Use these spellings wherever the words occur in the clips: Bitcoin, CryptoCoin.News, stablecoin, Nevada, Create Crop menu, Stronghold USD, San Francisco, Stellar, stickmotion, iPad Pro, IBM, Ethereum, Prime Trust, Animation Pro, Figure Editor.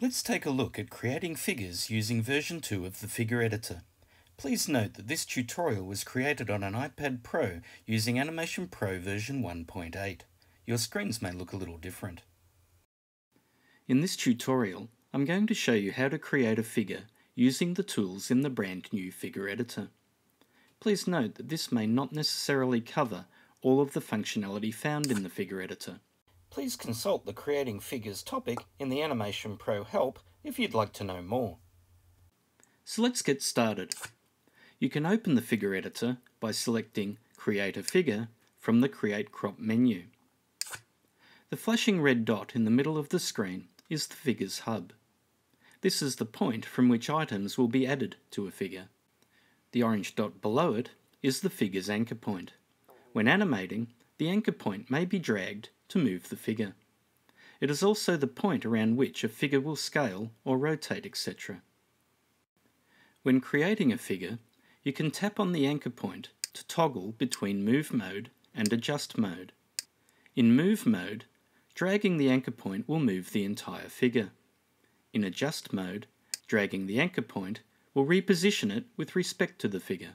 Let's take a look at creating figures using version 2 of the Figure Editor. Please note that this tutorial was created on an iPad Pro using Animation Pro version 1.8. Your screens may look a little different. In this tutorial, I'm going to show you how to create a figure using the tools in the brand new Figure Editor. Please note that this may not necessarily cover all of the functionality found in the Figure Editor. Please consult the Creating Figures topic in the Animation Pro help if you'd like to know more. So let's get started. You can open the Figure Editor by selecting Create a Figure from the Create Crop menu. The flashing red dot in the middle of the screen is the figure's hub. This is the point from which items will be added to a figure. The orange dot below it is the figure's anchor point. When animating, the anchor point may be dragged to move the figure. It is also the point around which a figure will scale or rotate, etc. When creating a figure, you can tap on the anchor point to toggle between Move Mode and Adjust Mode. In Move Mode, dragging the anchor point will move the entire figure. In Adjust Mode, dragging the anchor point will reposition it with respect to the figure.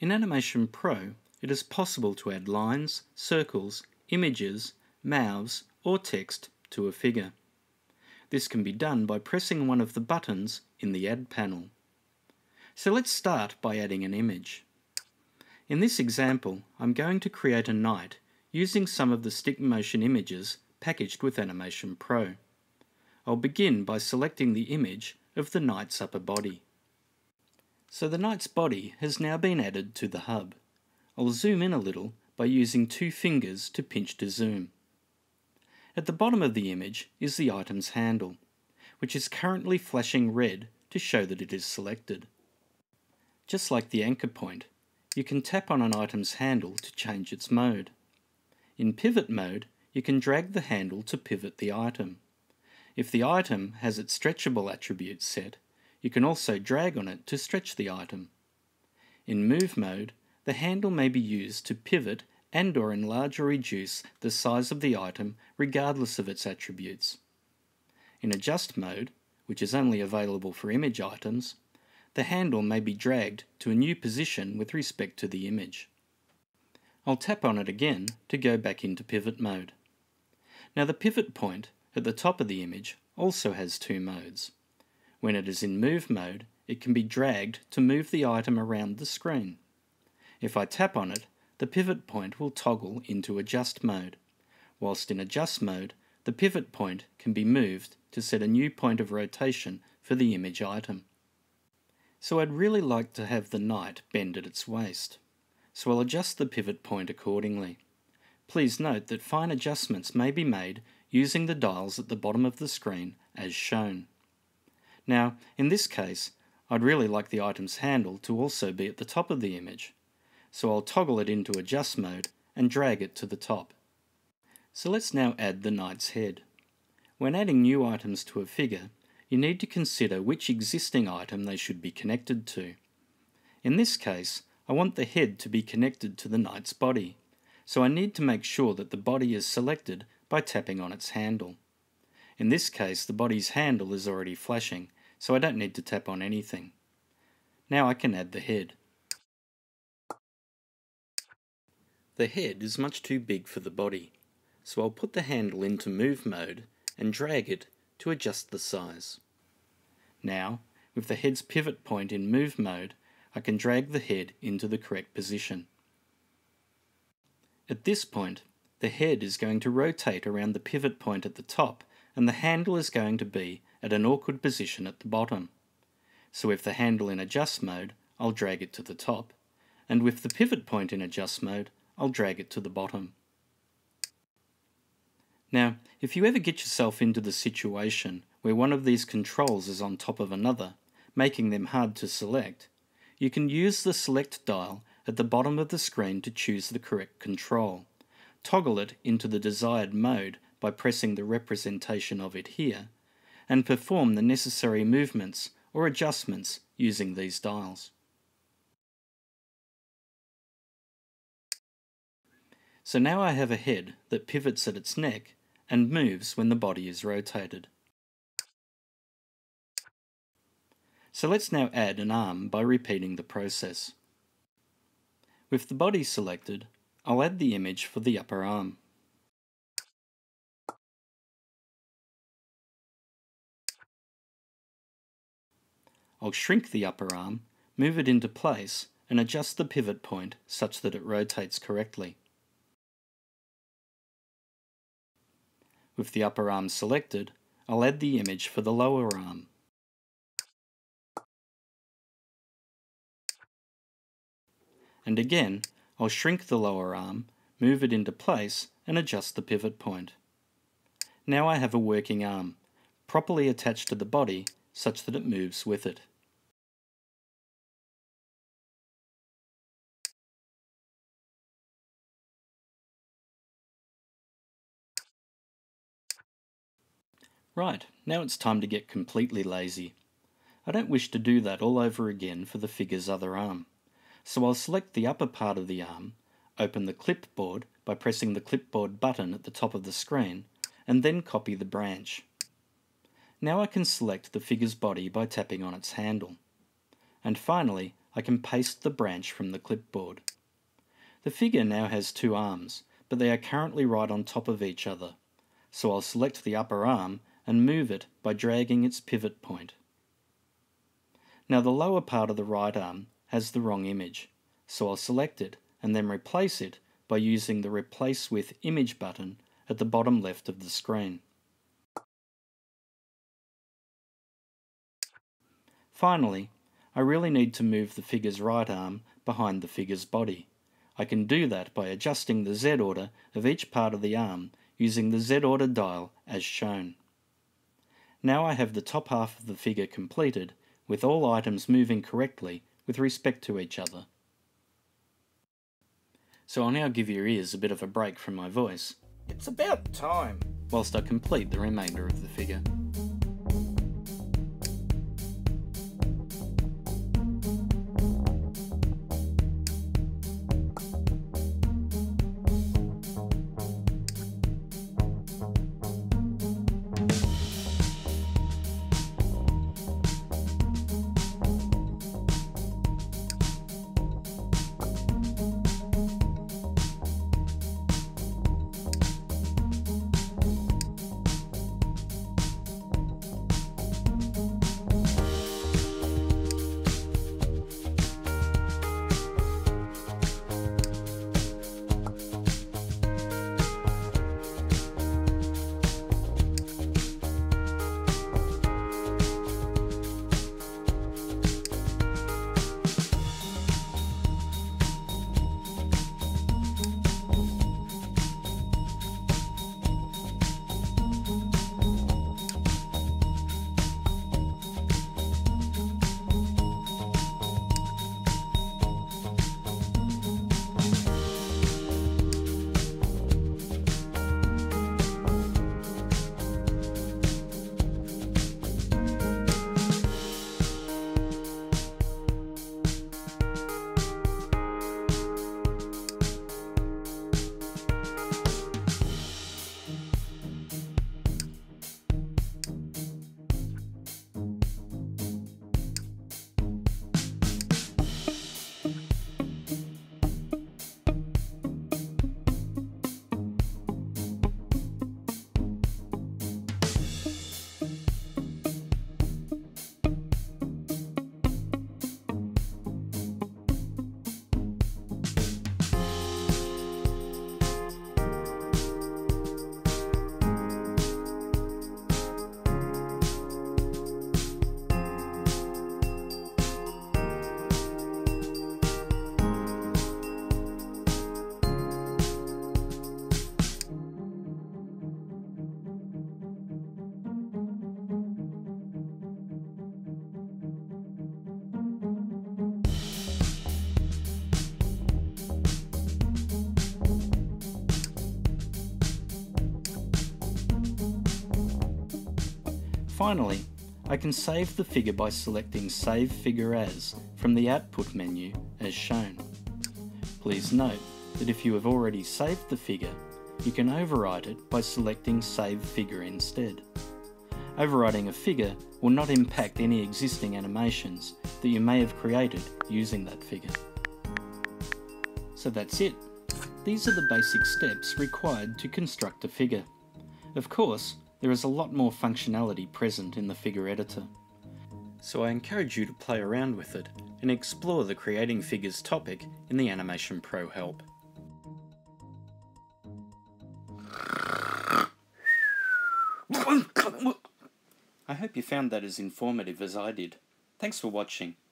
In Animation Pro, it is possible to add lines, circles, images, mouths, or text to a figure. This can be done by pressing one of the buttons in the Add panel. So let's start by adding an image. In this example, I'm going to create a knight using some of the stick motion images packaged with Animation Pro. I'll begin by selecting the image of the knight's upper body. So the knight's body has now been added to the hub. I'll zoom in a little by using two fingers to pinch to zoom. At the bottom of the image is the item's handle, which is currently flashing red to show that it is selected. Just like the anchor point, you can tap on an item's handle to change its mode. In pivot mode, you can drag the handle to pivot the item. If the item has its stretchable attribute set, you can also drag on it to stretch the item. In move mode, the handle may be used to pivot and or enlarge or reduce the size of the item regardless of its attributes. In adjust mode, which is only available for image items, the handle may be dragged to a new position with respect to the image. I'll tap on it again to go back into pivot mode. Now the pivot point at the top of the image also has two modes. When it is in move mode, it can be dragged to move the item around the screen. If I tap on it, the pivot point will toggle into adjust mode, whilst in adjust mode, the pivot point can be moved to set a new point of rotation for the image item. So I'd really like to have the knight bend at its waist, so I'll adjust the pivot point accordingly. Please note that fine adjustments may be made using the dials at the bottom of the screen as shown. Now, in this case, I'd really like the item's handle to also be at the top of the image, so I'll toggle it into adjust mode and drag it to the top. So let's now add the knight's head. When adding new items to a figure, you need to consider which existing item they should be connected to. In this case, I want the head to be connected to the knight's body, so I need to make sure that the body is selected by tapping on its handle. In this case, the body's handle is already flashing, so I don't need to tap on anything. Now I can add the head. The head is much too big for the body, so I'll put the handle into move mode and drag it to adjust the size. Now, with the head's pivot point in move mode, I can drag the head into the correct position. At this point, the head is going to rotate around the pivot point at the top, and the handle is going to be at an awkward position at the bottom. So with the handle in adjust mode, I'll drag it to the top, and with the pivot point in adjust mode, I'll drag it to the bottom. Now, if you ever get yourself into the situation where one of these controls is on top of another, making them hard to select, you can use the select dial at the bottom of the screen to choose the correct control. Toggle it into the desired mode by pressing the representation of it here, and perform the necessary movements or adjustments using these dials. So now I have a head that pivots at its neck and moves when the body is rotated. So let's now add an arm by repeating the process. With the body selected, I'll add the image for the upper arm. I'll shrink the upper arm, move it into place, and adjust the pivot point such that it rotates correctly. With the upper arm selected, I'll add the image for the lower arm. And again, I'll shrink the lower arm, move it into place, and adjust the pivot point. Now I have a working arm, properly attached to the body, such that it moves with it. Right, now it's time to get completely lazy. I don't wish to do that all over again for the figure's other arm. So I'll select the upper part of the arm, open the clipboard by pressing the clipboard button at the top of the screen, and then copy the branch. Now I can select the figure's body by tapping on its handle. And finally, I can paste the branch from the clipboard. The figure now has two arms, but they are currently right on top of each other. So I'll select the upper arm and move it by dragging its pivot point. Now the lower part of the right arm has the wrong image, so I'll select it and then replace it by using the Replace with Image button at the bottom left of the screen. Finally, I really need to move the figure's right arm behind the figure's body. I can do that by adjusting the Z order of each part of the arm using the Z order dial as shown. Now I have the top half of the figure completed, with all items moving correctly with respect to each other. So I'll now give your ears a bit of a break from my voice. It's about time! Whilst I complete the remainder of the figure. Finally, I can save the figure by selecting Save Figure As from the Output menu as shown. Please note that if you have already saved the figure, you can override it by selecting Save Figure instead. Overriding a figure will not impact any existing animations that you may have created using that figure. So that's it. These are the basic steps required to construct a figure. Of course, there is a lot more functionality present in the Figure Editor, so I encourage you to play around with it and explore the Creating Figures topic in the Animation Pro help. I hope you found that as informative as I did. Thanks for watching.